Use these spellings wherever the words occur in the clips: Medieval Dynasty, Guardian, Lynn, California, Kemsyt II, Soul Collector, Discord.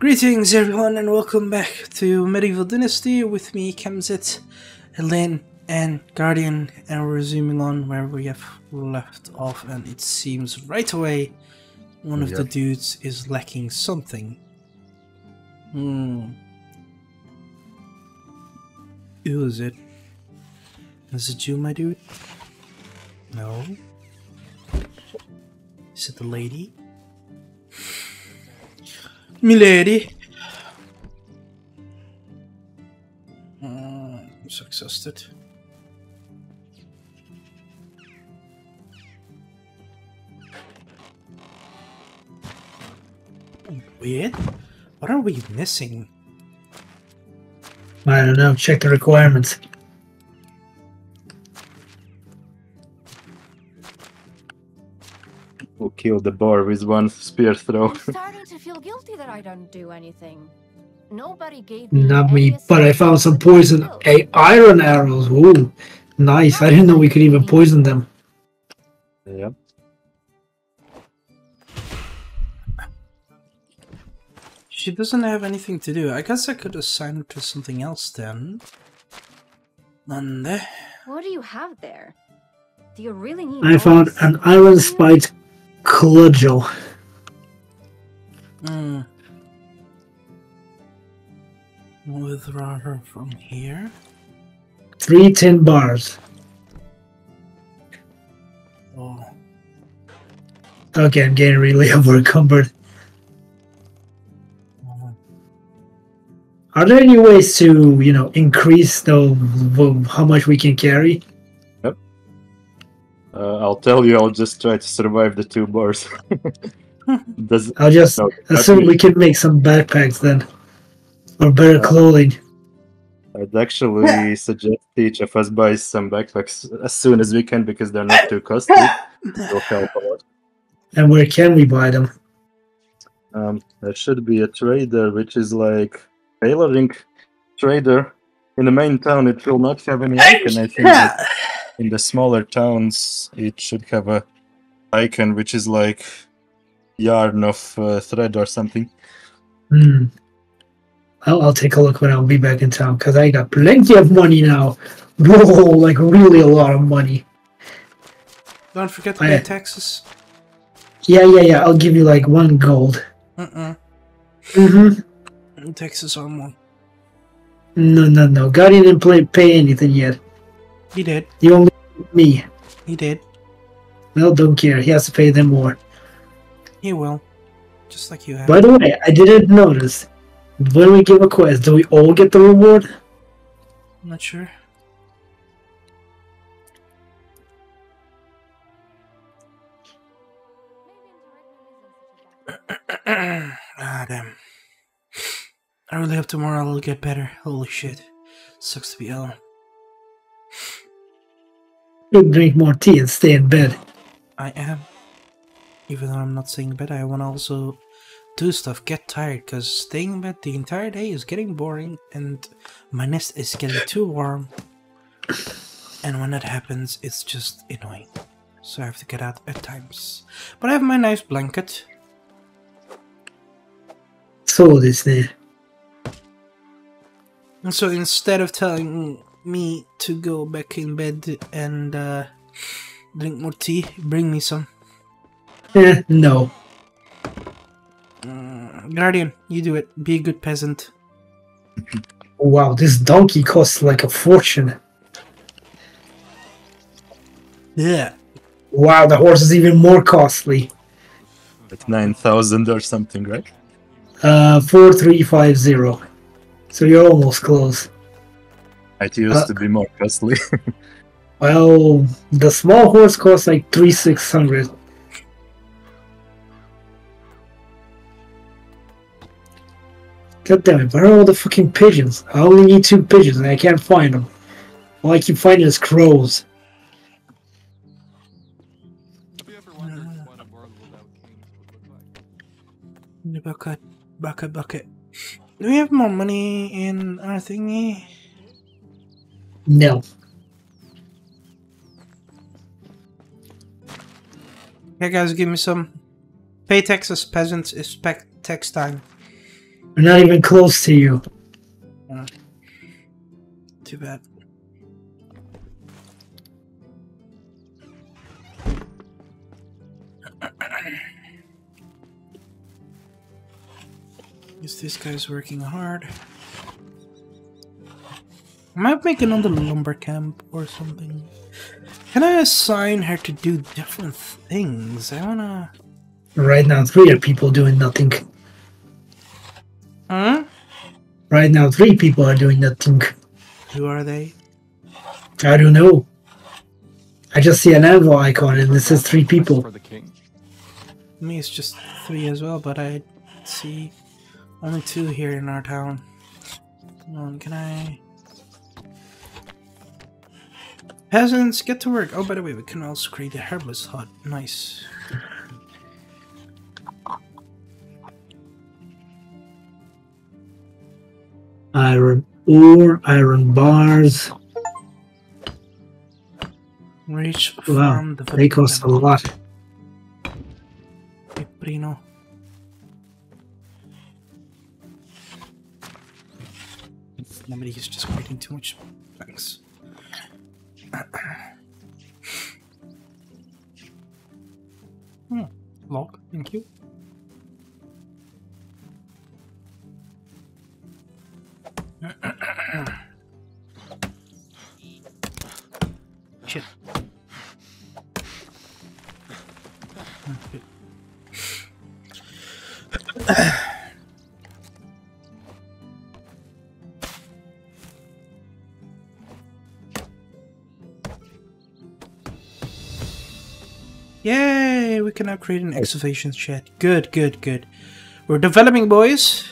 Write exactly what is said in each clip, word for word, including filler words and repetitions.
Greetings everyone and welcome back to Medieval Dynasty with me Kemsyt, Lynn and Guardian, and we're resuming on where we have left off, and it seems right away one of yep. the dudes is lacking something. Hmm. Who is it? Is it you, my dude? No. Is it the lady? Milady! Uh, I'm so exhausted. Weird? What are we missing? I don't know, check the requirements. We'll kill the boar with one spear throw. Feel guilty that I don't do anything. Nobody gave me. Not me, but I found some poison a iron arrows. Ooh, nice. I didn't know we could even poison them. Yep. She doesn't have anything to do. I guess I could assign her to something else then. Nande. What do you have there? Do you really need? I found an iron spiked cudgel. Hmm. Withdraw her from here. Three tin bars. Oh. Okay, I'm getting really over encumbered. Oh. Are there any ways to, you know, increase the how much we can carry? Yep. Uh, I'll tell you. I'll just try to survive the two bars. Does, I'll just no, assume we can make some backpacks then, or better uh, clothing. I'd actually suggest each of us buy some backpacks as soon as we can because they're not too costly. It'll help a lot. And where can we buy them? Um, there should be a trader, which is like tailoring trader. In the main town, it will not have any icon. I think that in the smaller towns, it should have a icon, which is like yarn of uh, thread or something. Hmm. I'll, I'll take a look when I'll be back in town because I got plenty of money now. Whoa, like really a lot of money. Don't forget to I, pay taxes. Yeah, yeah, yeah. I'll give you like one gold. Uh-uh. Mm-hmm. Taxes on one. No, no, no. Guardian didn't play, pay anything yet. He did. You only me. He did. Well, don't care. He has to pay them more. He will, just like you have. By the way, I didn't notice. When we give a quest, do we all get the reward? I'm not sure. Ah, damn. I really hope tomorrow it'll get better. Holy shit. Sucks to be alone. Should drink more tea and stay in bed. I am. Even though I'm not staying in bed, I want to also do stuff, get tired, because staying in bed the entire day is getting boring, and my nest is getting too warm, and when that happens, it's just annoying. So I have to get out at times. But I have my nice blanket. So this there. And so instead of telling me to go back in bed and uh, drink more tea, bring me some. Eh, no. Uh, Guardian, you do it. Be a good peasant. Wow, this donkey costs like a fortune. Yeah. Wow, the horse is even more costly. Like nine thousand or something, right? Uh, four three five zero. So you're almost close. It used uh, to be more costly. Well, the small horse costs like three six hundred. God damn it, where are all the fucking pigeons? I only need two pigeons and I can't find them. All I keep finding is crows. Have you ever wondered uh, what a world without kings would look like? Bucket, bucket, bucket. Do we have more money in our thingy? No. Hey guys, give me some. Pay taxes, peasants, it's tax time. We're not even close to you. Uh, too bad. Guess this guy's working hard. I might make another lumber camp or something. Can I assign her to do different things? I wanna... Right now, three are people doing nothing. Huh? Right now, three people are doing nothing. Who are they? I don't know. I just see an anvil icon and it says three people. For the king. For me, it's just three as well, but I see only two here in our town. Come on, can I... Peasants, get to work! Oh, by the way, we can also create a herbalist hut. Nice. Iron ore, iron bars. Reach from the... Wow, they cost a lot. Piprino. Nobody is just creating too much. Thanks. hmm. Log, thank you. Shit. Yay! We can now create an excavation shed. Good, good, good. We're developing, boys.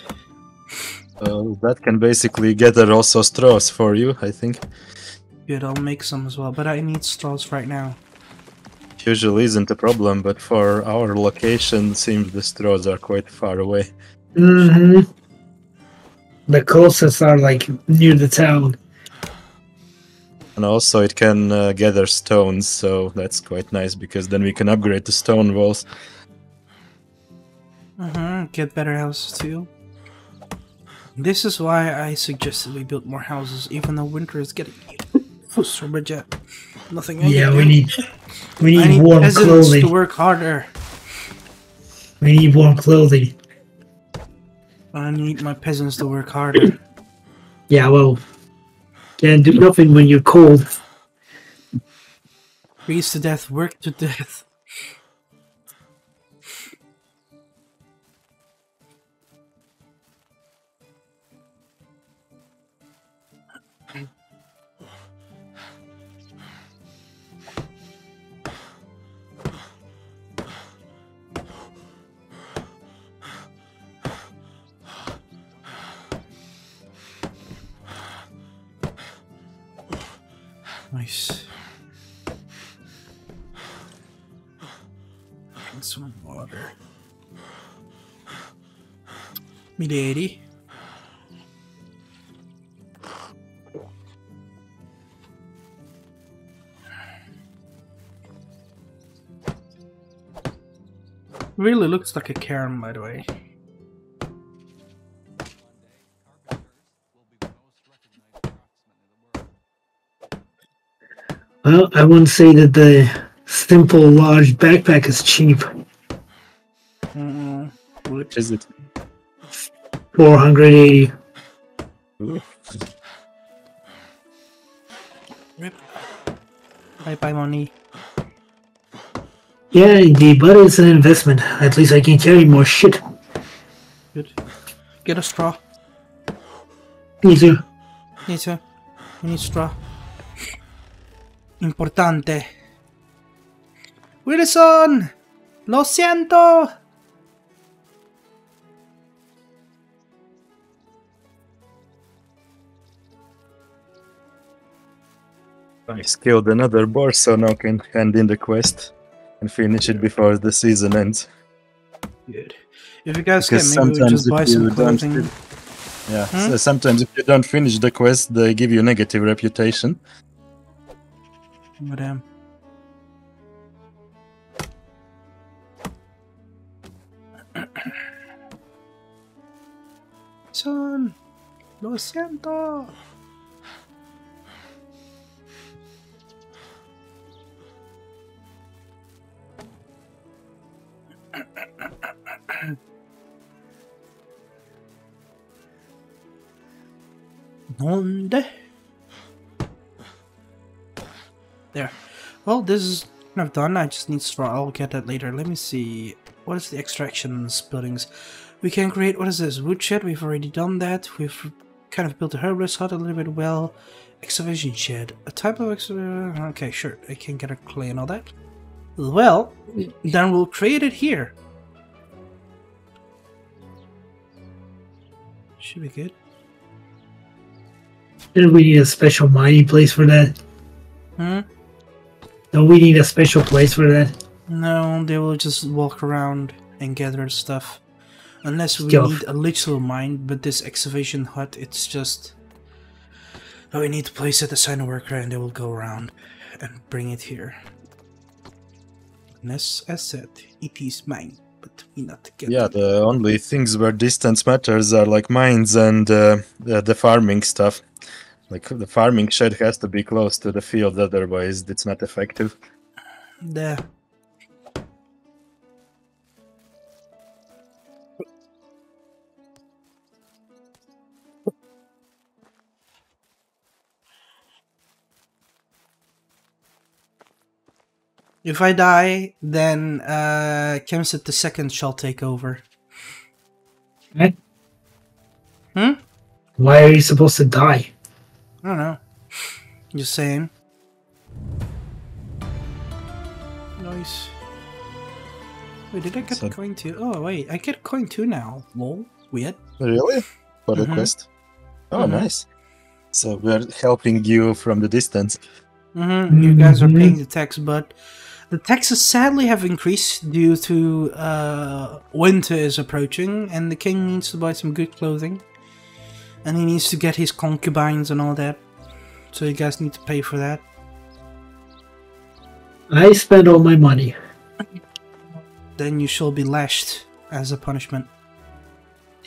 Uh, that can basically gather also straws for you, I think. Good, I'll make some as well, but I need straws right now. Usually isn't a problem, but for our location, seems the straws are quite far away. Mm-hmm. The closest are like near the town. And also it can uh, gather stones, so that's quite nice, because then we can upgrade the stone walls. Uh-huh, get better houses too. This is why I suggested we build more houses, even though winter is getting so much. Nothing else. Yeah, we need, we need, need warm clothing. To work harder. We need warm clothing. I need my peasants to work harder. Yeah, well... Can't do nothing when you're cold. Freeze to death, work to death. Nice. And some water. Milady. Really looks like a cairn, by the way. Well, I wouldn't say that the simple large backpack is cheap. Mm-mm. What is it? four hundred eighty. Rip. Bye bye money. Yeah, indeed, but it's an investment. At least I can carry more shit. Good. Get a straw. Me too. Me too. We need straw. Importante. Wilson! Lo siento! Nice. Killed another boss, so now can hand in the quest and finish it before the season ends. Good. If you guys because can, maybe we just buy some clothing. Yeah, hmm? So sometimes if you don't finish the quest, they give you negative reputation. But, um, Watson! Lo siento! Donde? There. Well, this is kind of done. I just need straw. I'll get that later. Let me see. What is the extractions buildings? We can create, what is this? Wood shed. We've already done that. We've kind of built a herbalist hut a little bit well. Excavation shed. A type of excavation. Okay, sure. I can get a clay and all that. Well, then we'll create it here. Should be good. Didn't we need a special mining place for that? Hmm? Don't we need a special place for that? No, they will just walk around and gather stuff. Unless we Yo. need a literal mine, but this excavation hut, it's just... Oh, we need to place it, assign a worker, and they will go around and bring it here. Unless, as said, it is mine, but we not get Yeah, it. The only things where distance matters are like mines and uh, the, the farming stuff. Like, the farming shed has to be close to the field, otherwise it's not effective. There. If I die, then uh, Kemsyt the second shall take over. Eh? Hmm? Why are you supposed to die? I don't know. Just saying. Nice. Wait, did I get so, coin two? Oh, wait, I get coin two now. Lol. Weird. Really? For the mm-hmm. quest? Oh, mm-hmm. nice. So we're helping you from the distance. Mm-hmm. You guys are paying the tax, but the taxes sadly have increased due to uh, winter is approaching, and the king needs to buy some good clothing. And he needs to get his concubines and all that. So you guys need to pay for that. I spend all my money. Then you shall be lashed as a punishment.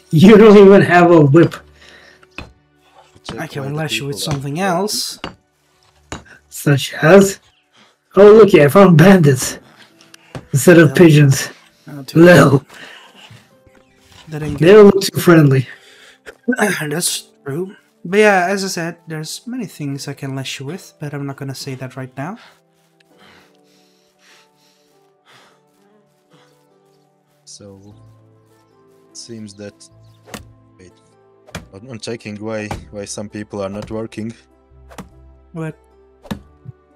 You don't even have a whip. I can lash you with something else. Such as? Oh, look, yeah, I found bandits. Instead of no. pigeons. No. no. That ain't good. They don't look too friendly. That's true. But yeah, as I said, there's many things I can lash you with, but I'm not gonna say that right now. So, it seems that... Wait, I'm checking why, why some people are not working. What?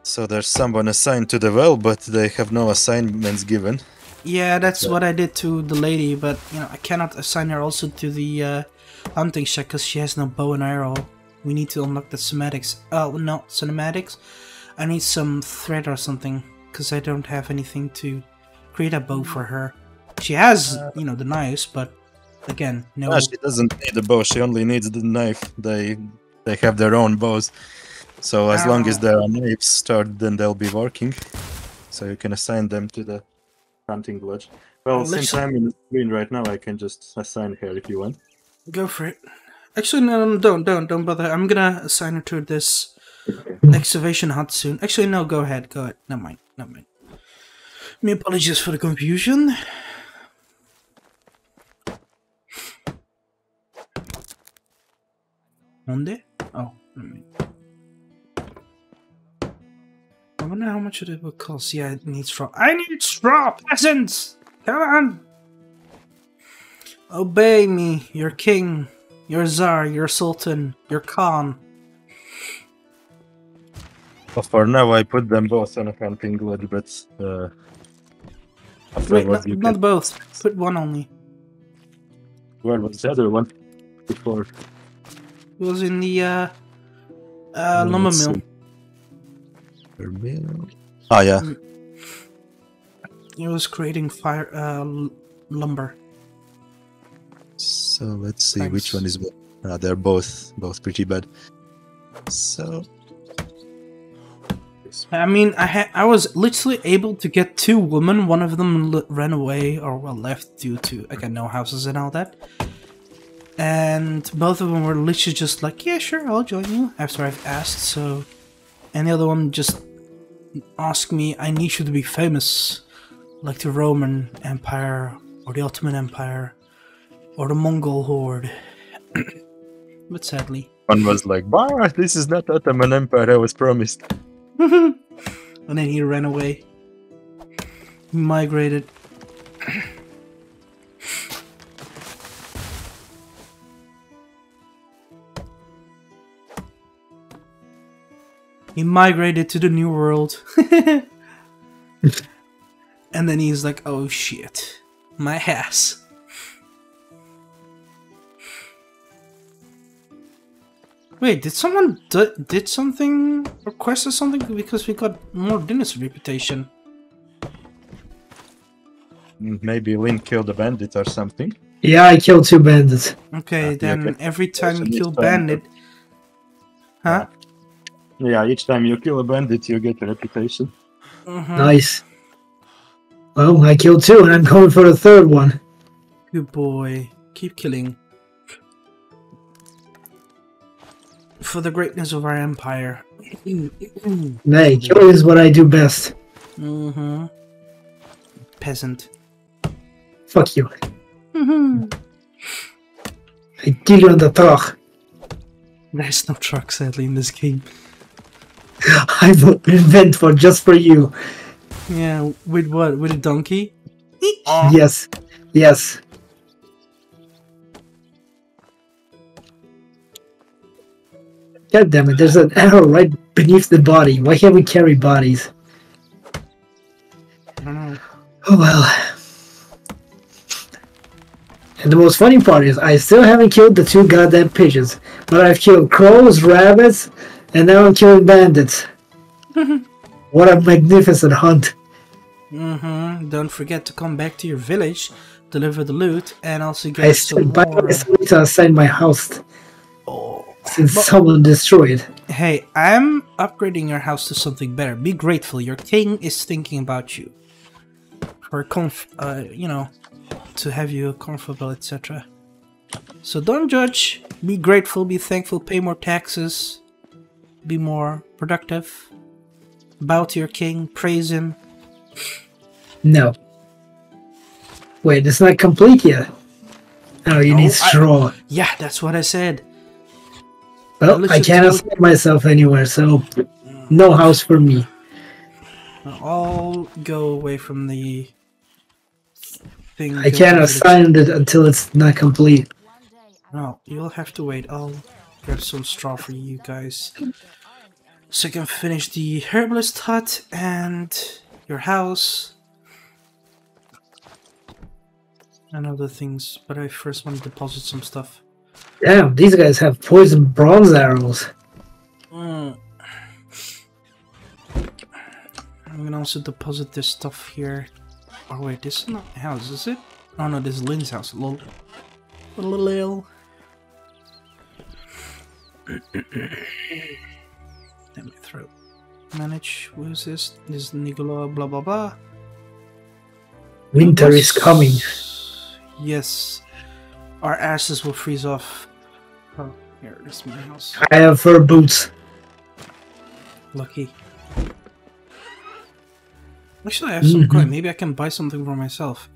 So there's someone assigned to the well, but they have no assignments given. Yeah, that's so. what I did to the lady, but you know, I cannot assign her also to the... Uh, hunting check because she has no bow and arrow. We need to unlock the somatics. Oh, no, cinematics. I need some thread or something because I don't have anything to create a bow for her. She has, you know, the knives, but again, no. no she doesn't need a bow. She only needs the knife. They they have their own bows. So as ah. long as there are knives stored, then they'll be working. So you can assign them to the hunting lodge. Well, well since I'm in the screen right now, I can just assign her if you want. Go for it. Actually, no, no, don't, don't, don't bother. I'm gonna assign her to this excavation hut soon. Actually, no, go ahead, go ahead. Never mind, never mind. My apologies for the confusion. Monday? Oh, never mind. I wonder how much it will cost. Yeah, it needs straw. I need straw, peasants! Come on! Obey me, your king, your czar, your sultan, your khan. Well, for now, I put them both on a hunting lodge, but uh, wait, not, not can... both. Put one only. Where was the other one before? It was in the uh, uh, lumber mill. mill. Oh yeah. It was creating fire uh, lumber. So let's see Thanks. which one is better. Uh, they're both both pretty bad. So I mean, I ha I was literally able to get two women. One of them l ran away or well left due to I got no houses and all that. And both of them were literally just like, yeah, sure, I'll join you, after I've asked, so... And the other one just asked me, I need you to be famous, like the Roman Empire, or the Ottoman Empire, or the Mongol Horde. But sadly... One was like, bah, this is not Ottoman Empire I was promised. And then he ran away. He migrated. He migrated to the New World. And then he's like, oh shit, my ass. Wait, did someone d did something, requested something? Because we got more dynasty reputation. Maybe Lynn killed a bandit or something. Yeah, I killed two bandits. Okay, uh, then okay. every time There's you kill bandit... Time. Huh? Yeah, each time you kill a bandit, you get a reputation. Mm-hmm. Nice. Well, I killed two and I'm going for the third one. Good boy. Keep killing. For the greatness of our empire. Nay, killing is what I do best. Mm-hmm. Peasant. Fuck you. Mm-hmm. I dig on the truck. There's no truck, sadly, in this game. I will invent for just for you. Yeah, with what? With a donkey? Yes. Yes. God damn it, there's an arrow right beneath the body. Why can't we carry bodies? I don't know. Oh well. And the most funny part is I still haven't killed the two goddamn pigeons. But I've killed crows, rabbits, and now I'm killing bandits. What a magnificent hunt. Mm-hmm. Don't forget to come back to your village, deliver the loot, and also get I some still, more. I still to assign my house. Oh. Since but, someone destroyed. Hey, I'm upgrading your house to something better. Be grateful. Your king is thinking about you. Or comf, uh, you know, to have you comfortable, et cetera. So don't judge. Be grateful. Be thankful. Pay more taxes. Be more productive. Bow to your king. Praise him. No. Wait, it's not complete yet. Oh, you no, need straw. I, yeah, that's what I said. Well, I can't assign myself anywhere, so no house for me. I'll go away from the thing. I can't assign it until it's not complete. No, you'll have to wait. I'll grab some straw for you guys. So I can finish the herbalist hut and your house. And other things, but I first want to deposit some stuff. Damn, these guys have poison bronze arrows. Mm. I'm gonna also deposit this stuff here. Oh wait, this is not my house, is it? Oh no, this is Lynn's house. Lol. Lol. Let me throw. Manage. What is this? This is Nicola. Blah blah blah. Winter is coming. Yes. Our asses will freeze off. Oh, here is my house. I have fur boots. Lucky. Actually, I have some coin. Mm-hmm. Maybe I can buy something for myself.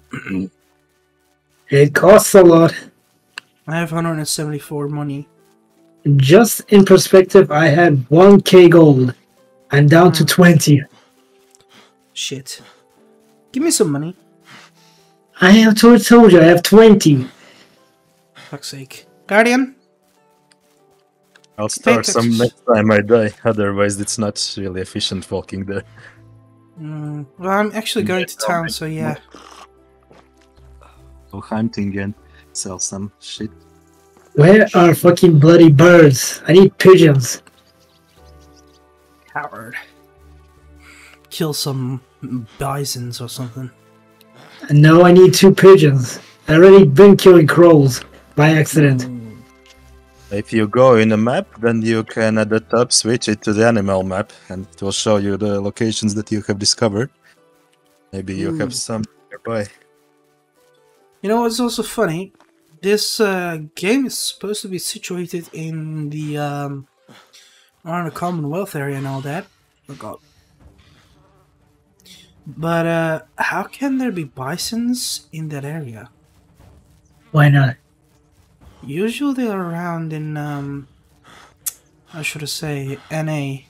It costs a lot. I have one hundred seventy-four money. Just in perspective, I had one K gold. I'm down mm. to twenty. Shit. Give me some money. I have told you, I have twenty. Fuck's sake. Guardian? I'll start some next time I die, otherwise it's not really efficient walking there. Mm, well, I'm actually going to town, so yeah. Go hunting and sell some shit. Where are fucking bloody birds? I need pigeons. Coward. Kill some bisons or something. No, I need two pigeons. I already been killing crows. By accident. If you go in a map, then you can at the top switch it to the animal map, and it will show you the locations that you have discovered. Maybe you mm. have some nearby. You know what's also funny? This uh, game is supposed to be situated in the um, around the Commonwealth area and all that. Oh God! But uh, how can there be bisons in that area? Why not? Usually they're around in um, I should say N A.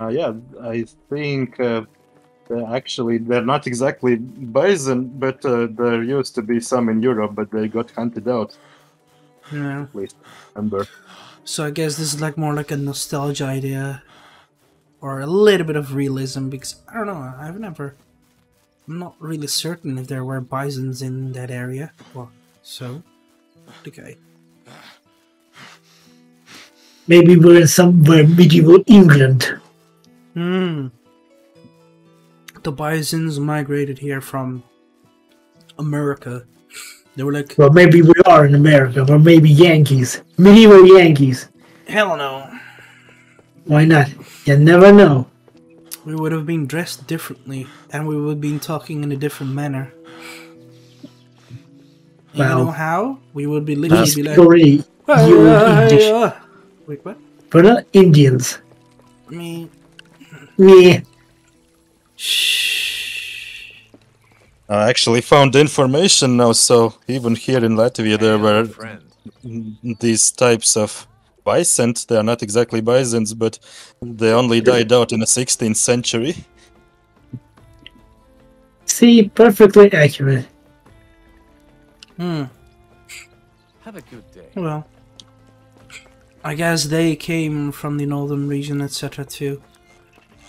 Uh, yeah, I think uh, they're actually they're not exactly bison, but uh, there used to be some in Europe, but they got hunted out. Yeah. At least I remember. So I guess this is like more like a nostalgia idea, or a little bit of realism, because I don't know. I've never, I'm not really certain if there were bisons in that area. Well, so okay. Maybe we're in somewhere medieval England. Hmm. The bisons migrated here from America. They were like, well, maybe we are in America, or maybe Yankees, medieval Yankees. Hell no. Why not? You never know. We would have been dressed differently, and we would have been talking in a different manner. Well, you know how? We would be literally be like, already well, you uh, English. Uh, wait, what? We're not Indians. Me. Me. Shh. I actually found information now, so even here in Latvia there were these types of bison. They are not exactly bisons, but they only died out in the sixteenth century. See, perfectly accurate. Hmm. Have a good day. Well, I guess they came from the northern region, et cetera to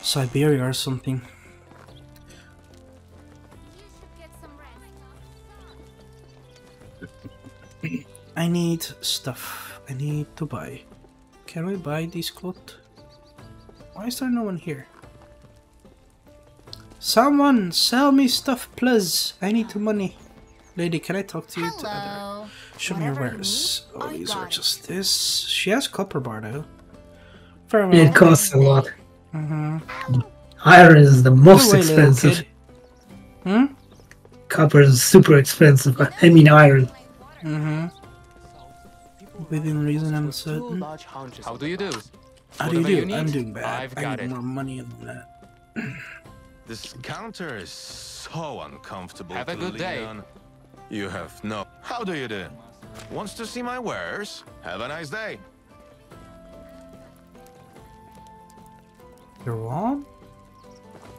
Siberia or something. I need stuff. I need to buy. Can we buy these clothes? Why is there no one here? Someone sell me stuff, please. I need the money. Lady, can I talk to you? Hello. Show me your wares. Oh, these are just this. She has copper bar though. Very well. It costs a lot. Mm-hmm. Iron is the most oh, expensive. Hmm? Copper is super expensive, but I mean iron. Mm-hmm. Within reason, I'm certain. How do you do? How do you do? I'm doing bad. I need more money than that. This counter is so uncomfortable. Have a good day. You have no. How do you do? Wants to see my wares? Have a nice day. You're on?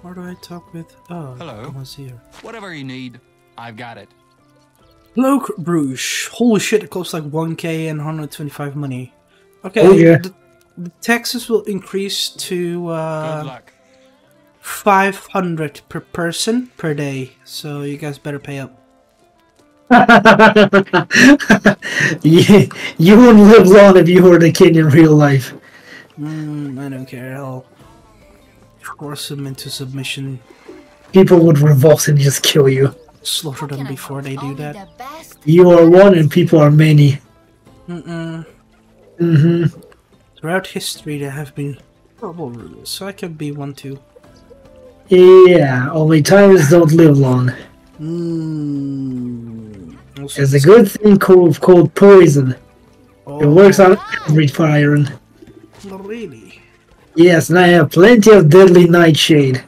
Where do I talk with? Oh, hello. Was here. Whatever you need, I've got it. Look, Bruges. Holy shit! It costs like one K and one hundred twenty-five money. Okay. Oh, yeah. The, the taxes will increase to uh, five hundred per person per day. So you guys better pay up. you, you wouldn't live long if you were the king in real life. Mm, I don't care. I'll force them into submission. People would revolt and just kill you. Slaughter them before they do that. You are one and people are many. Mm-mm. Mm-hmm. Throughout history there have been horrible rulers, so I can be one too. Yeah, only tyrants don't live long. Mm. There's a good thing called, called poison. Oh. It works on every iron. Not really? Yes, and I have plenty of deadly nightshade.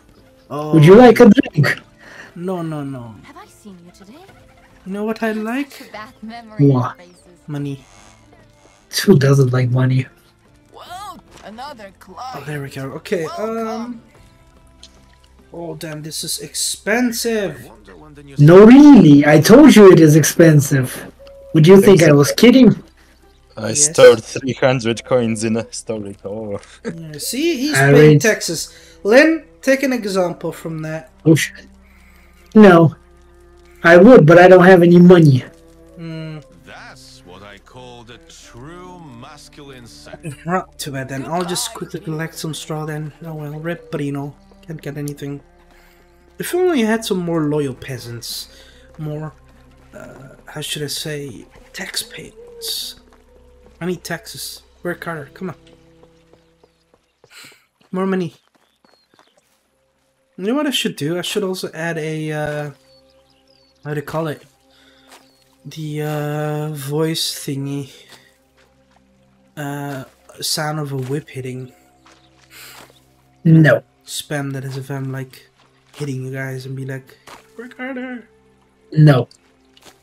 Oh. Would you like a drink? No, no, no. Have I seen you today? You know what I like? What? Money. Who doesn't like money? Whoa, another club. Oh, there we go. Okay. Welcome. Um. Oh damn! This is expensive. No, really. I told you it is expensive. Would you think I was kidding? I yes. stored three hundred coins in a story. Oh. Yeah, see, he's I paying read. taxes. Lynn, take an example from that. Oh shit. No, I would, but I don't have any money. Mm. That's what I call the true masculine side. Not too bad then. I'll just quickly collect some straw then. Oh well, rip, but you know, can't get anything. If only you had some more loyal peasants, more, uh, how should I say, taxpayers. I need taxes. Work harder. Come on. More money. You know what I should do? I should also add a, uh, how do you call it? the uh, voice thingy, uh, sound of a whip hitting. No. Spam that as if I'm like hitting you guys and be like, work harder. No.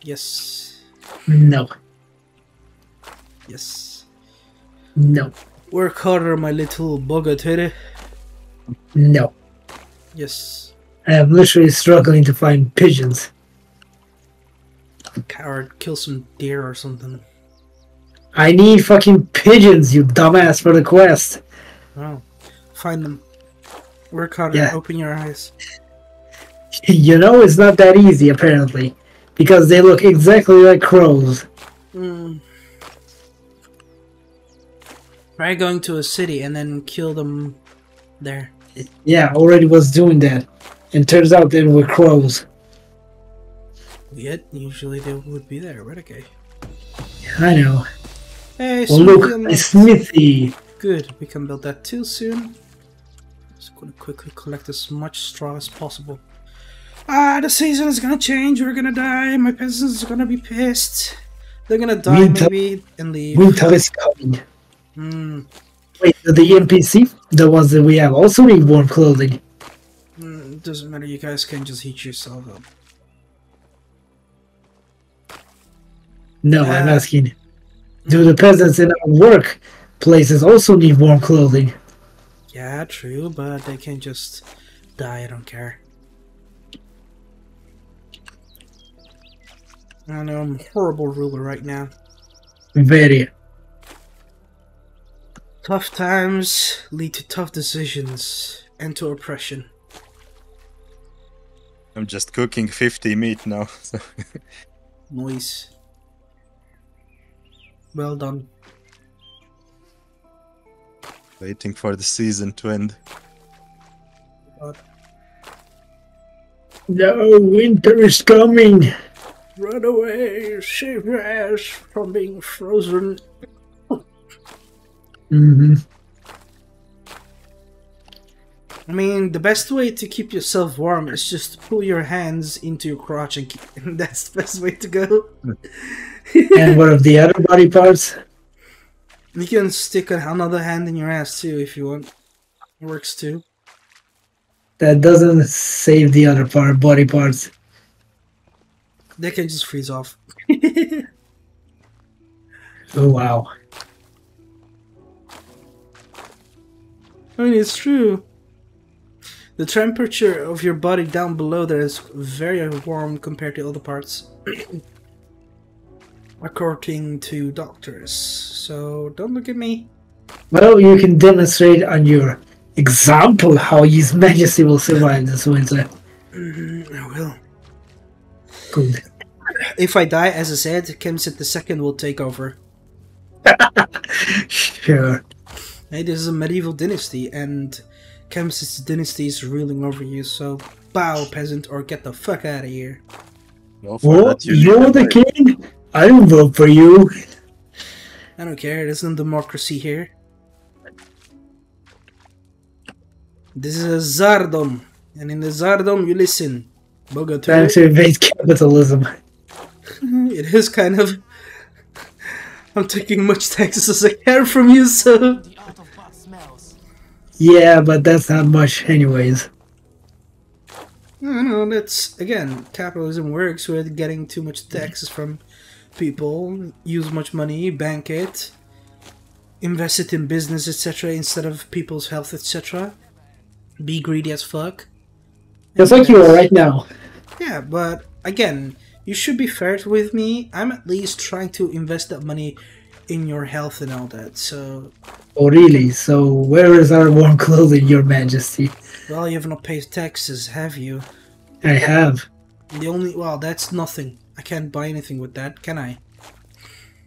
Yes. No. Yes. No. Work harder, my little bogatere. No. Yes. I am literally struggling to find pigeons. Coward, kill some deer or something. I need fucking pigeons, you dumbass, for the quest. Oh. Find them. Work harder, yeah. Open your eyes. You know it's not that easy, apparently. Because they look exactly like crows. Mm. Try going to a city and then kill them there. Yeah, already was doing that. And turns out they were crows. Yet, usually they would be there, right? Okay. I know. Hey, so well, look, a smithy. Good, we can build that too soon. Just gonna quickly collect as much straw as possible. Ah, the season is gonna change, we're gonna die, my peasants are gonna be pissed. They're gonna die winter, maybe, and leave. Winter is coming. Mm. Wait, the N P C, the ones that we have, also need warm clothing. Mm, it doesn't matter, you guys can just heat yourself up. No, uh, I'm asking. Do the peasants in our work places also need warm clothing? Yeah, true, but they can just die, I don't care. I know, I'm a horrible ruler right now. Very. Tough times lead to tough decisions and to oppression. I'm just cooking fifty meat now. So. Nice. Well done. Waiting for the season to end. God. No, winter is coming! Run away, save your ass from being frozen. Mm-hmm. I mean, the best way to keep yourself warm is just to pull your hands into your crotch and keep, that's the best way to go. And what of the other body parts? You can stick another hand in your ass too if you want. It works too. That doesn't save the other part, body parts. They can just freeze off. Oh wow. I mean, it's true. The temperature of your body down below there is very warm compared to other parts. According to doctors. So don't look at me. Well, you can demonstrate on your example how His Majesty will survive this winter. Mm-hmm, I will. Good. If I die, as I said, Kemsyt the second will take over. Sure. Hey, this is a medieval dynasty, and Kemsit's dynasty is ruling over you, so bow, peasant, or get the fuck out of here. No, well, you you're the play. King? I don't vote for you. I don't care, there's no democracy here. This is a Tsardom, and in the Tsardom you listen. Bogotá. Time to invade capitalism. It is kind of... I'm taking much taxes as I can from you, so... Yeah, but that's not much anyways. No, no, that's... Again, capitalism works with getting too much taxes from people, use much money, bank it, invest it in business, et cetera instead of people's health, et cetera. Be greedy as fuck. That's like you are right now. Yeah, but again, you should be fair with me. I'm at least trying to invest that money in your health and all that, so... Oh, really? So where is our warm clothing, Your Majesty? Well, you have not paid taxes, have you? I have. The only... Well, that's nothing. I can't buy anything with that, can I?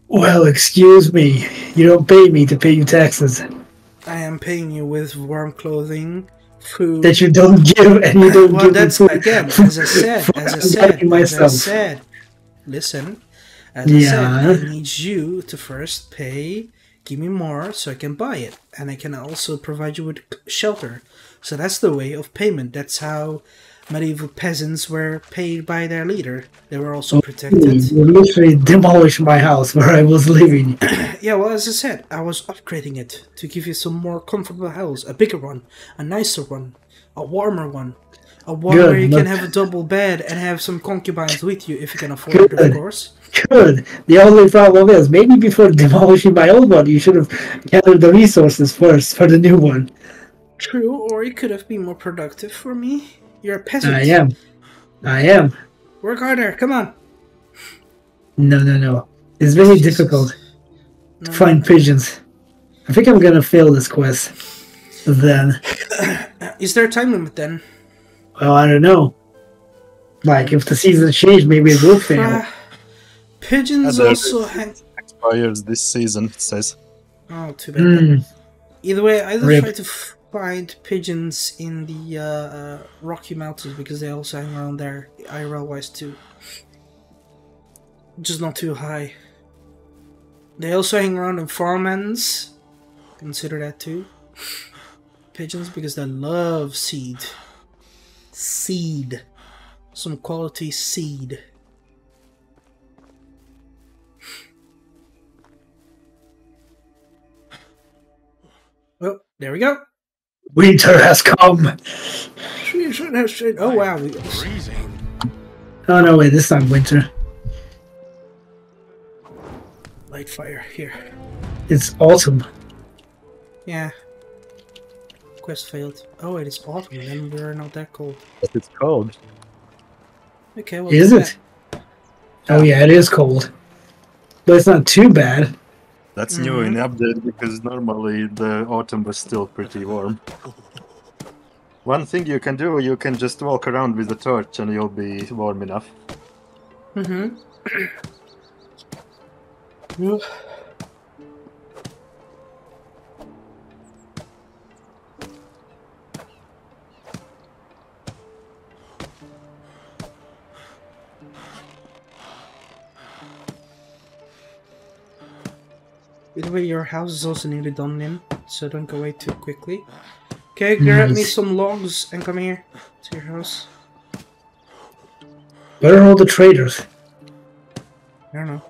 Well, excuse me. You don't pay me to pay you taxes. I am paying you with warm clothing... Food. That you don't give, and you don't well, give that's, food. Again, as I said, as I said, as I said, listen, as yeah. I said, I need you to first pay, give me more so I can buy it, and I can also provide you with shelter. So that's the way of payment. That's how medieval peasants were paid by their leader. They were also protected. You literally demolished my house where I was living. Yeah, well, as I said, I was upgrading it to give you some more comfortable house. A bigger one, a nicer one, a warmer one. A one Good, where you can have a double bed and have some concubines with you, if you can afford Good. it, of course. Good. The only problem is, maybe before demolishing my old one, you should have gathered the resources first for the new one. True, or you could have been more productive for me. You're a peasant. I am. I am. Work harder, come on. No, no, no. It's very Jesus. difficult no, to find no, no. pigeons. I think I'm gonna fail this quest, then. Is there a time limit, then? Well, I don't know. Like, if the seasons change, maybe it will fail. Uh, pigeons and also hang... expires this season, it says. Oh, too bad. Mm. Either way, I either try to find pigeons in the uh, uh, Rocky Mountains, because they also hang around there, I R L-wise, too. Just not too high. They also hang around in farmlands. Consider that, too. Pigeons, because they love seed. Seed. Some quality seed. Well, there we go. Winter has come. Oh wow. Freezing. Oh no, wait, this time winter. Light fire here. It's autumn. Yeah. Quest failed. Oh, it is autumn, then we're not that cold. It's cold. Okay, well... Is it? Bad. Oh yeah, it is cold. But it's not too bad. That's mm-hmm. new in update, because normally the autumn was still pretty warm. One thing you can do, you can just walk around with a torch and you'll be warm enough. Mm-hmm. Yeah. By the way, your house is also nearly done, Lynn, so don't go away too quickly. Okay, grab nice. me some logs and come here to your house. Where are all the traders? I don't know.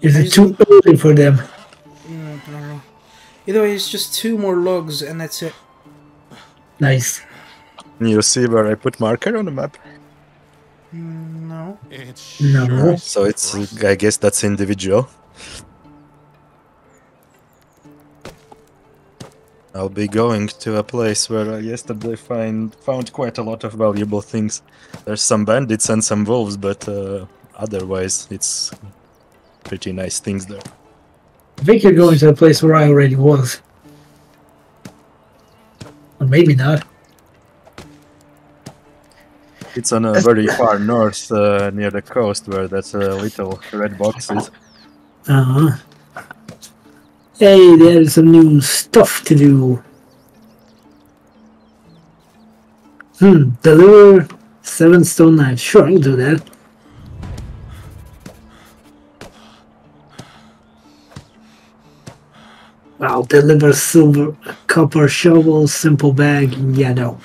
Is it too early for them? No, I don't know. Either way, it's just two more logs and that's it. Nice. You see where I put marker on the map? No. It's no. So it's, I guess that's individual. I'll be going to a place where I yesterday find, found quite a lot of valuable things. There's some bandits and some wolves, but uh, otherwise it's pretty nice things there. I think you're going to a place where I already was. Or maybe not. It's on a very far north, uh, near the coast, where that uh, little red box is. Uh-huh. Hey, there's some new stuff to do. Hmm, deliver seven stone knives. Sure, I can do that. Wow, deliver silver, copper shovel, simple bag. Yeah, no.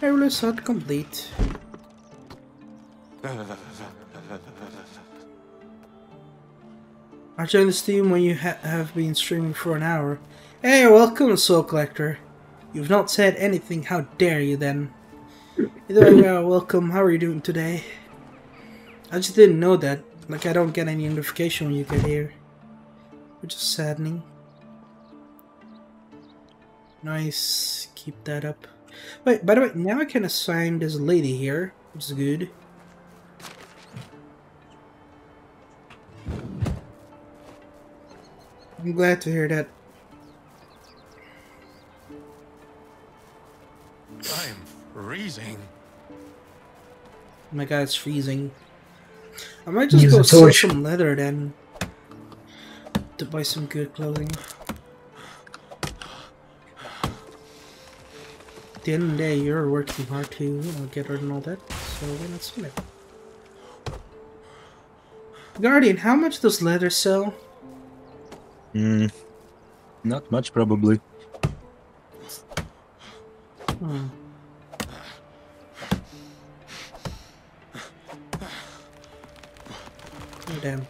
Perilous hut complete. I joined the stream when you ha have been streaming for an hour. Hey, welcome, Soul Collector. You've not said anything, how dare you then? Either way, uh, welcome, how are you doing today? I just didn't know that. Like, I don't get any notification when you get here. Which is saddening. Nice, keep that up. Wait, by the way, now I can assign this lady here, which is good. I'm glad to hear that. I'm freezing. Oh my god, it's freezing. I might just Use go sell some leather then. To buy some good clothing. At the end of the day, you're working hard to, you know, get rid of all that, so let's do it. Guardian, how much does leather sell? Hmm. Not much, probably. Hmm. Oh, damn.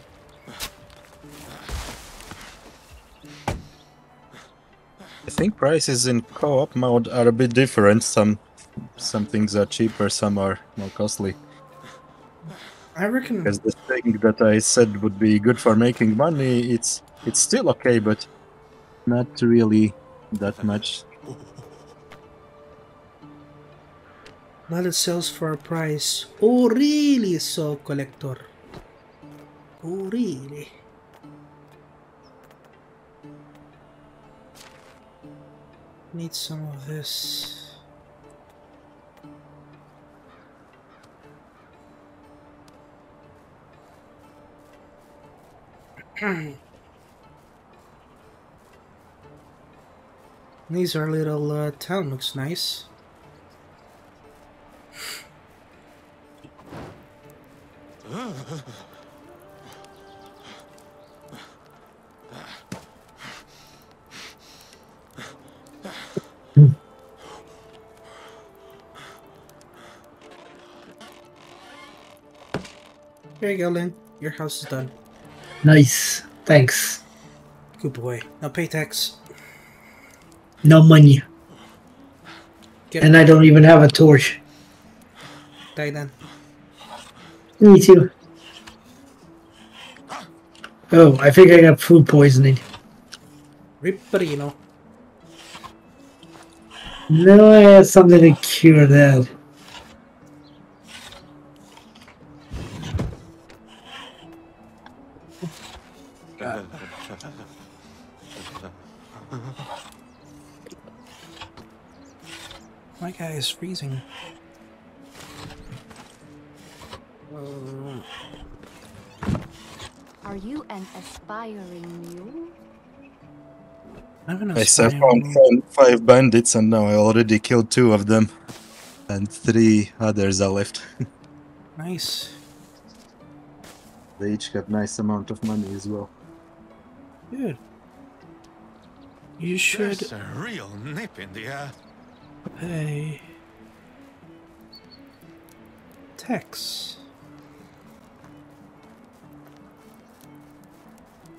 I think prices in co-op mode are a bit different. Some some things are cheaper, some are more costly. I reckon. Because the thing that I said would be good for making money, it's it's still okay, but not really that much. Leather sells for a price. Oh really, Soul Collector? Oh really? Need some of this. These are little uh, town looks nice. Here you go, Lynn. Your house is done. Nice. Thanks. Good boy. Now pay tax. No money. Get and I don't even have a torch. Die then. Me too. Oh, I think I got food poisoning. Ripperino. No, I had something to cure that. My guy is freezing. Are you an aspiring mule? I'm gonna I found five bandits and now I already killed two of them. And three others are left. Nice. They each got nice amount of money as well. Good. You should... There's a real nip in the air. Hey. Tax.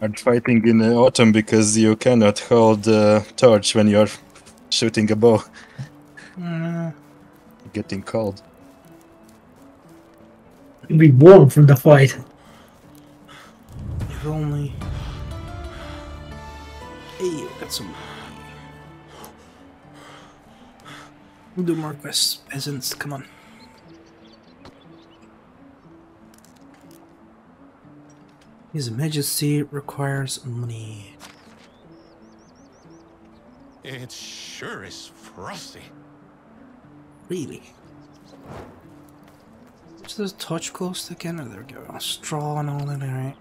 I'm fighting in the autumn because you cannot hold a torch when you're shooting a bow. uh. Getting cold. You'll be warm from the fight. If only. Hey, I've got some. We'll do more quests, peasants, come on. His Majesty requires money. It sure is frosty. Really? Is this torch close again? Oh, there we go. Straw and all that, alright.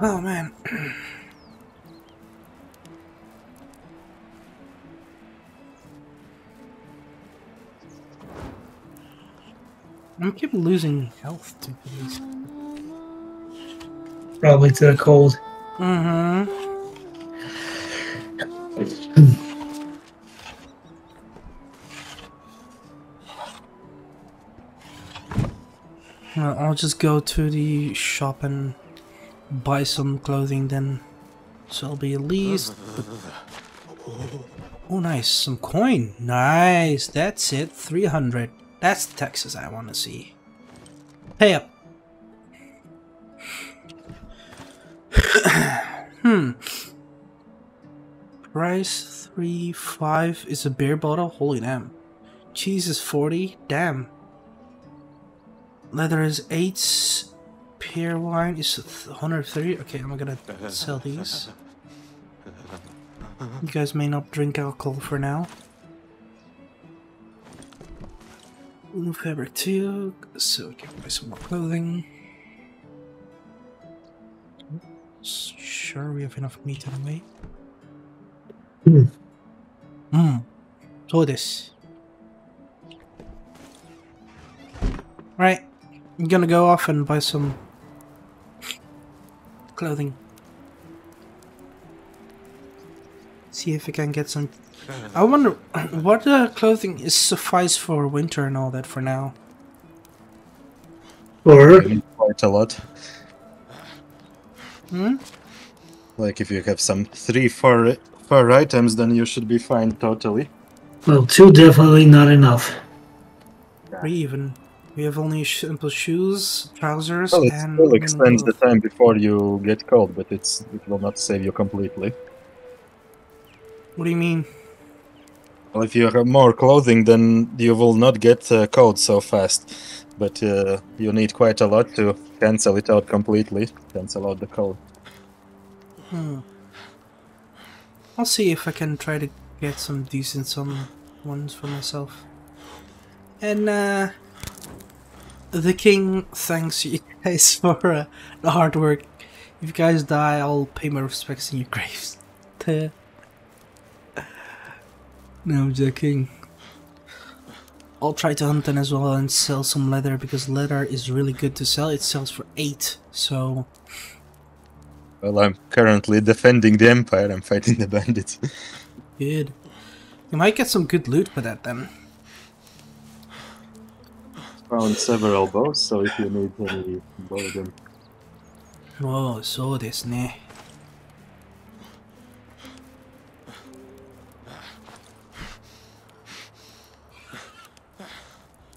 Oh man. I keep losing health to these. Probably to the cold. Mm hmm. Well, I'll just go to the shop and buy some clothing then. So I'll be at least. Oh, nice. Some coin. Nice. That's it. three hundred. That's the taxes I want to see. Pay up. hmm. Price three five is a beer bottle. Holy damn. Cheese is forty. Damn. Leather is eight. Pear wine is one hundred thirty. Okay, I'm gonna sell these. You guys may not drink alcohol for now. New fabric too, so we can buy some more clothing. Sure, we have enough meat anyway. Hmm. Hmm. So this. Right, I'm gonna go off and buy some clothing. See if we can get some. I wonder what uh, clothing is suffice for winter and all that for now. Or quite a lot. Hmm. Like if you have some three, four, four items, then you should be fine totally. Well, two definitely not enough. Three even. We have only simple shoes, trousers, well, it and. Well, it extends the time before you get cold, but it's it will not save you completely. What do you mean? Well, if you have more clothing, then you will not get uh, cold so fast. But uh, you need quite a lot to cancel it out completely. Cancel out the cold. Hmm. I'll see if I can try to get some decent some ones for myself. And uh, the king thanks you guys for uh, the hard work. If you guys die, I'll pay my respects in your graves. No, I'm joking. I'll try to hunt them as well and sell some leather, because leather is really good to sell. It sells for eight, so... Well, I'm currently defending the Empire. I'm fighting the bandits. Good. You might get some good loot for that, then. Found several bows, so if you need any bow, then... Oh, so this, ne?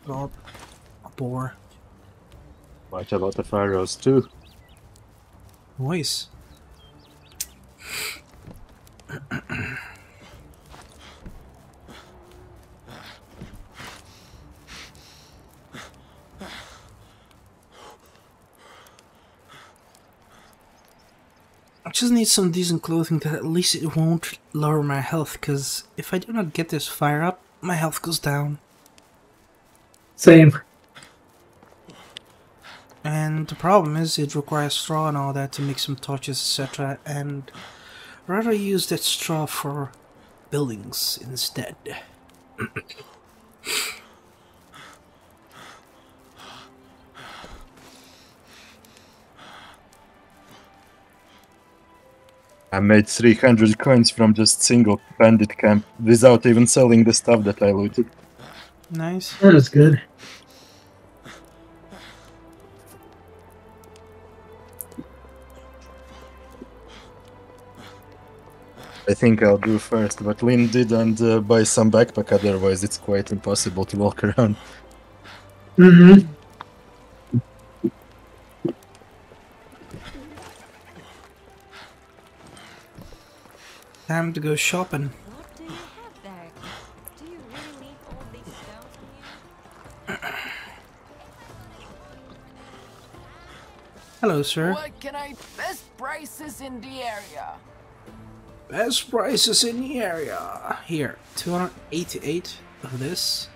Not a boar. Quite a lot of arrows too. Nice. I just need some decent clothing that at least it won't lower my health, because if I do not get this fire up, my health goes down. Same. And the problem is it requires straw and all that to make some torches, et cetera. And I'd rather use that straw for buildings instead. I made three hundred coins from just single bandit camp without even selling the stuff that I looted. Nice. That is good. I think I'll do first what Lynn did and uh, buy some backpack, otherwise it's quite impossible to walk around. Mm-hmm. Time to go shopping. Hello, sir. What can I? Best prices in the area. Best prices in the area. Here, two hundred eighty-eight of this.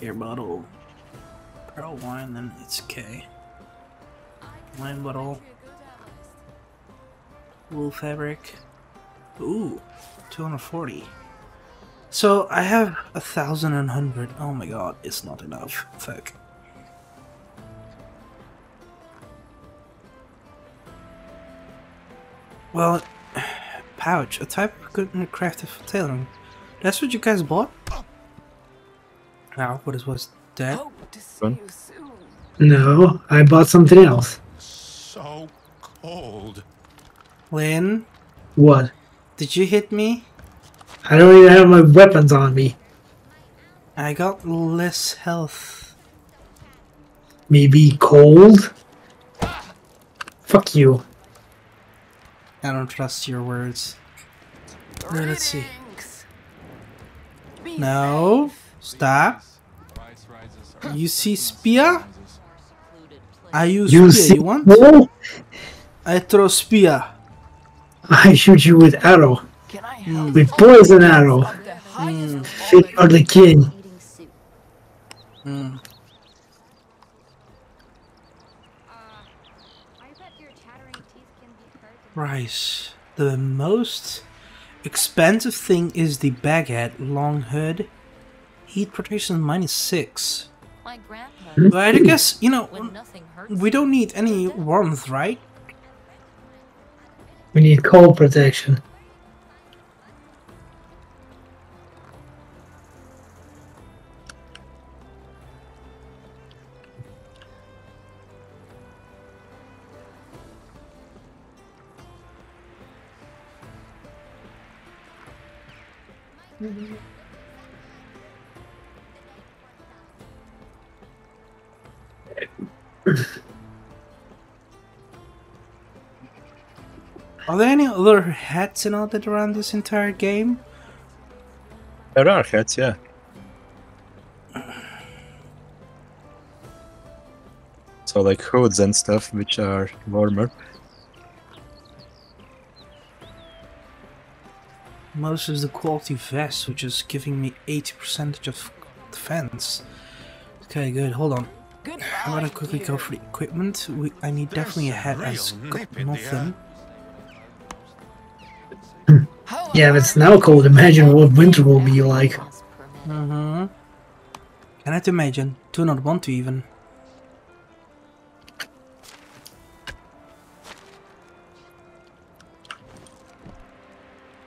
Beer bottle, pearl wine, then it's okay. Wine bottle, wool fabric. Ooh, two hundred forty. So I have a thousand and hundred. Oh my god, it's not enough. Fuck. Well, pouch, a type of good and crafted for tailoring. That's what you guys bought? Now, what was that? No, I bought something else. So cold. Lynn? What? Did you hit me? I don't even have my weapons on me. I got less health. Maybe cold? Fuck you. I don't trust your words. No, let's see. No. Stop. You see spear? I use you spear. See you want? No. I throw spear. I shoot you with arrow. Mm. With poison arrow. Mm. Fit for the king. Mm. Rice. The most expensive thing is the baguette, long hood, heat protection minus six. But I guess, you know, we don't need any warmth, right? We need cold protection. Mm-hmm. Are there any other hats and all that around this entire game? There are hats, yeah. So like hoods and stuff, which are warmer. Most is the quality vest, which is giving me eighty percent of defense. Okay, good, hold on. I'm gonna quickly go for the equipment. We, I need There's definitely a hat as nothing. Yeah, if it's now cold, imagine what winter will be like. Mm-hmm. Cannot imagine. Do not want to even.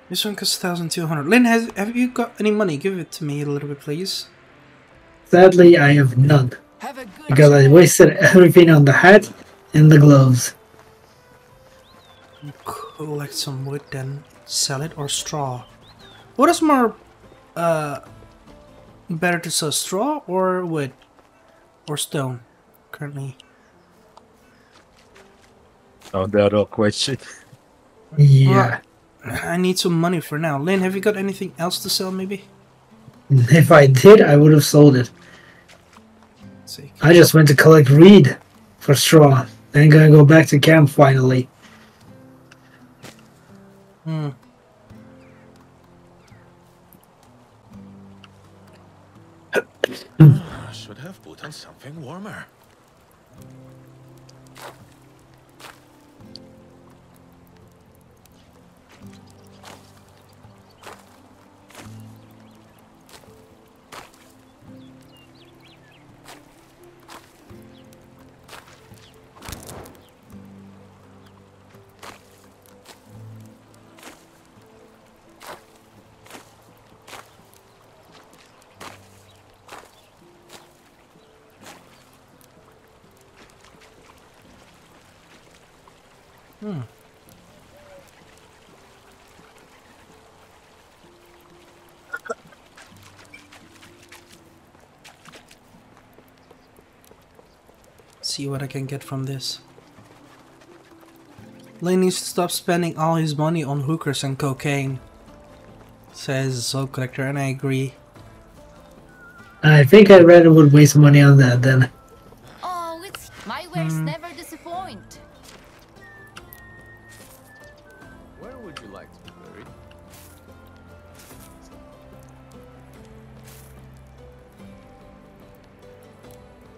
This one costs one thousand two hundred. Lynn, has, have you got any money? Give it to me a little bit, please. Sadly, I have none. Because I wasted everything on the hat and the gloves. Collect some wood, then sell it, or straw. What is more uh, better to sell, straw or wood? Or stone, currently? Oh, they're all quite shit. Yeah. Right. I need some money for now. Lynn, have you got anything else to sell, maybe? If I did, I would have sold it. See, I just went to collect reed for straw. Then I'm gonna go back to camp finally. Hmm. Should have put on something warmer. Hmm. See what I can get from this. Lynn needs to stop spending all his money on hookers and cocaine, says Soul Collector, and I agree. I think I rather would waste money on that then. Oh, it's my ways hmm. never disappoint.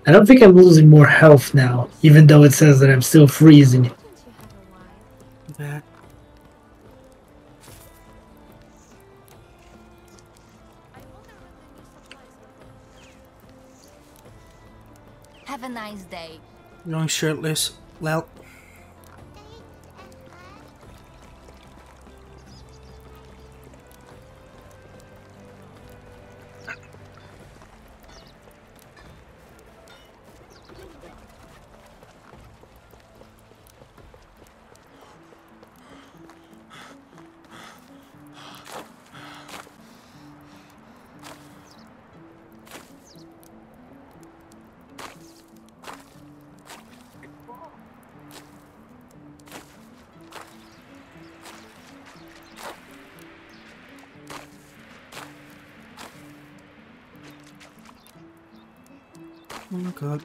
I don't think I'm losing more health now, even though it says that I'm still freezing. That. Have a nice day. Long shirtless. Well. Oh my god.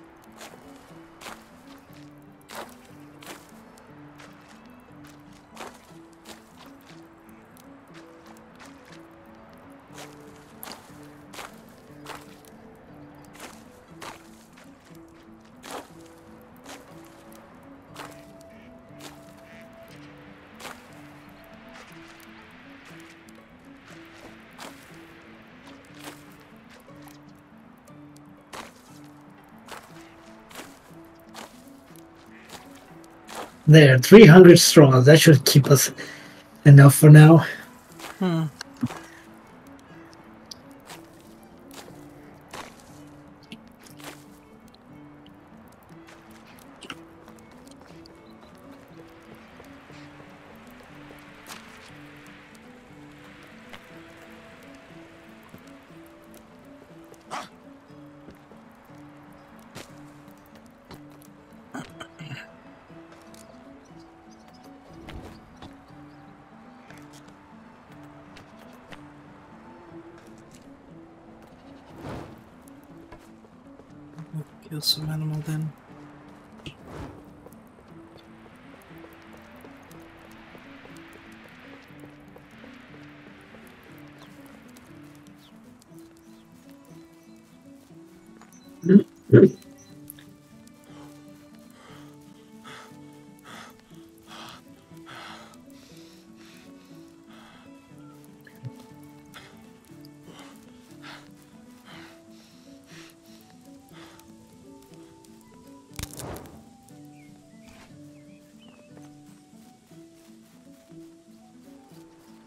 There, three hundred straws. That should keep us enough for now. Hmm. Kill some animal then.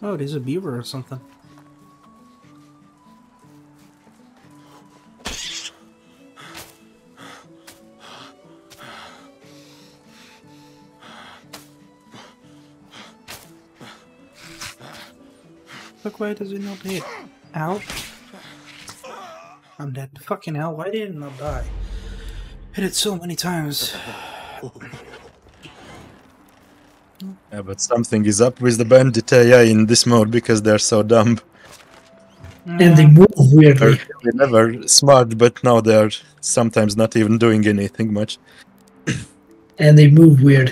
Oh, it is a beaver or something. Look, why does it not hit? Ow. I'm dead. Fucking hell, why did it not die? Hit it so many times. Yeah, but something is up with the bandit A I in this mode because they're so dumb. Mm. And they move weirdly. They're never smart, but now they're sometimes not even doing anything much. And they move weird.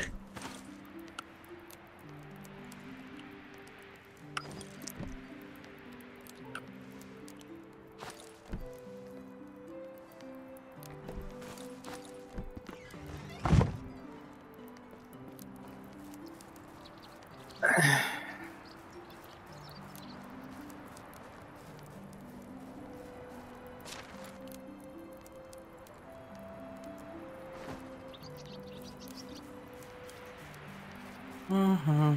Uh-huh.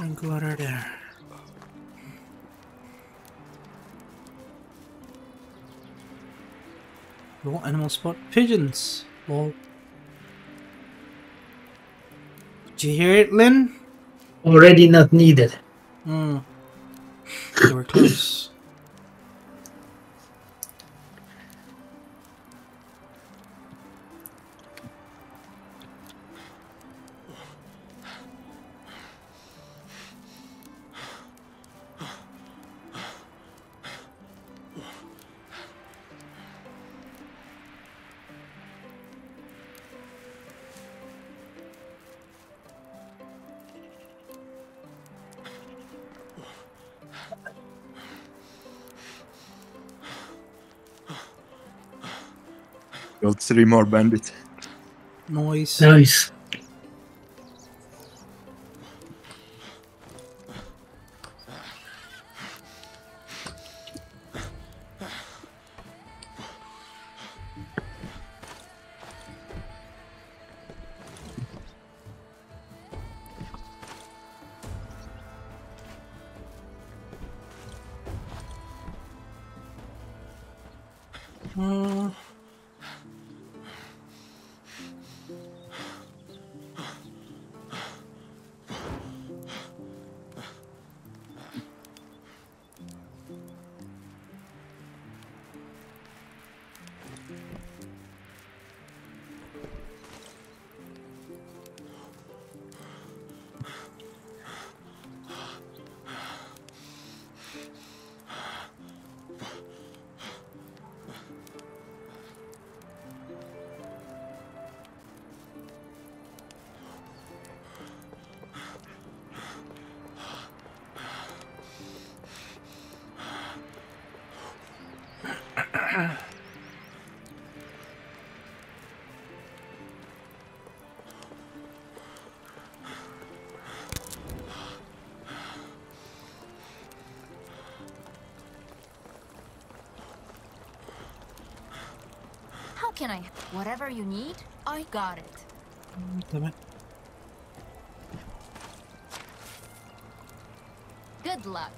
Drink water there. What animal spot? Pigeons! Lol. Did you hear it, Lynn? Already not needed. Hmm. They were close. Got three more bandits. Nice. Nice. Uh. can I? Whatever you need, I got it. Mm, damn it. Good luck.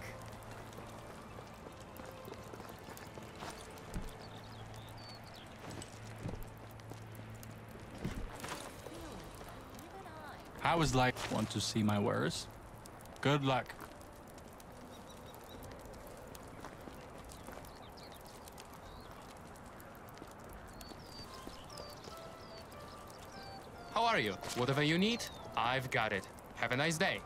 I was like, want to see my wares? Good luck. How are you? Whatever you need, I've got it. Have a nice day.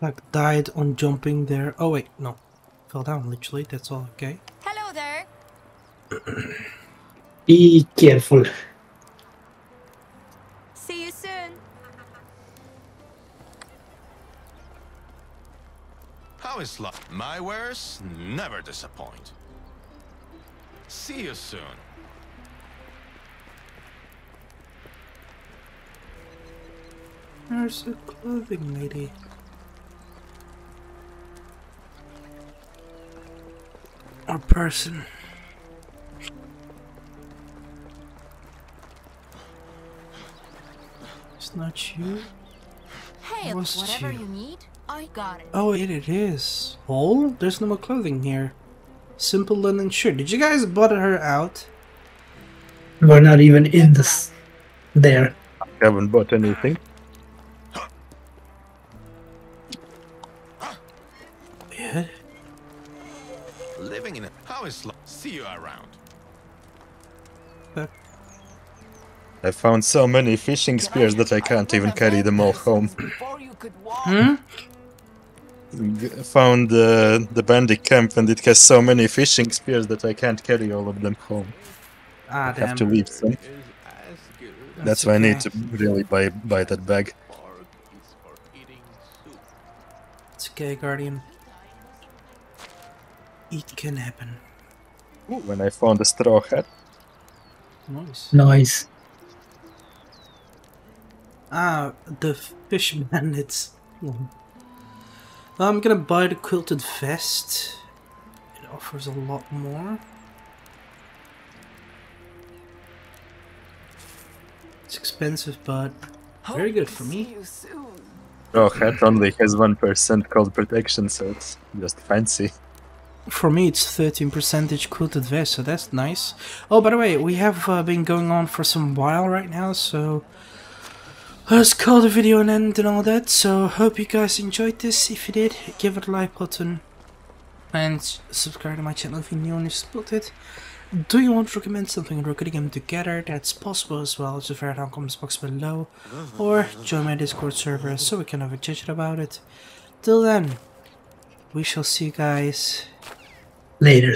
Like died on jumping there. Oh wait, no. Fell down literally, that's all okay. Hello there. Be careful. See you soon. How is luck? My wares never disappoint. See you soon. There's a clothing lady. Or person. It's not you. Hey, whatever you need, I got it. Oh, it it is. Oh, there's no more clothing here. Simple linen shirt. Did you guys butter her out? We're not even in this. There. I haven't bought anything. Yeah. Living in a house. See you around. But I found so many fishing spears that I can't even carry them all home. Hmm? Found uh, the bandit camp and it has so many fishing spears that I can't carry all of them home. Ah, I damn. have to leave some. That's, That's why okay. I need to really buy, buy that bag. It's okay, Guardian. It can happen. Ooh, when I found a straw hat. Nice. Nice. Ah, the fish bandits. I'm gonna buy the quilted vest. It offers a lot more. It's expensive, but very good for me. Oh, hat only has one percent cold protection, so it's just fancy. For me, it's thirteen percent quilted vest, so that's nice. Oh, by the way, we have uh, been going on for some while right now, so let's call the video an end and all that, so hope you guys enjoyed this. If you did, give it a like button and subscribe to my channel if you're new and you spot it. Do you want to recommend something we're coding them together? That's possible as well, just write down comments box below or join my Discord server so we can have a chat about it. Till then, we shall see you guys later.